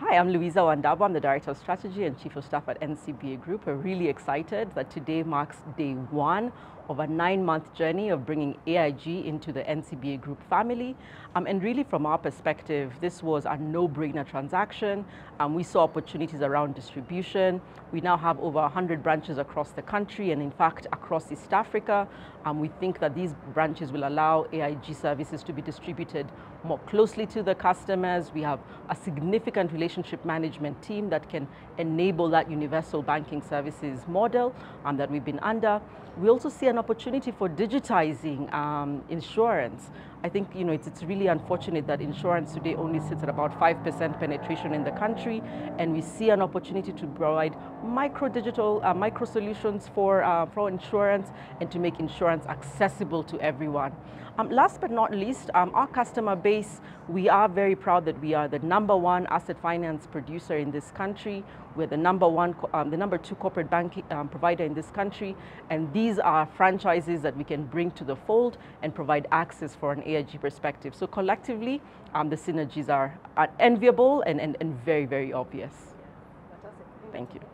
Hi, I'm Louisa Wandabwa. I'm the Director of Strategy and Chief of Staff at NCBA Group. We're really excited that today marks day one of a 9-month journey of bringing AIG into the NCBA Group family. And really from our perspective, this was a no-brainer transaction. We saw opportunities around distribution. We now have over 100 branches across the country and in fact across East Africa. We think that these branches will allow AIG services to be distributed more closely to the customers. We have a significant relationship management team that can enable that universal banking services model that we've been under. We also see an opportunity for digitizing insurance. I think it's really unfortunate that insurance today only sits at about 5% penetration in the country, and we see an opportunity to provide micro solutions for insurance and to make insurance accessible to everyone. Last but not least, our customer base, we are very proud that we are the #1 asset finance producer in this country. We're the number two corporate banking provider in this country, and these are franchises that we can bring to the fold and provide access for an AIG perspective. So collectively, the synergies are enviable and very, very obvious. Fantastic. Thank you.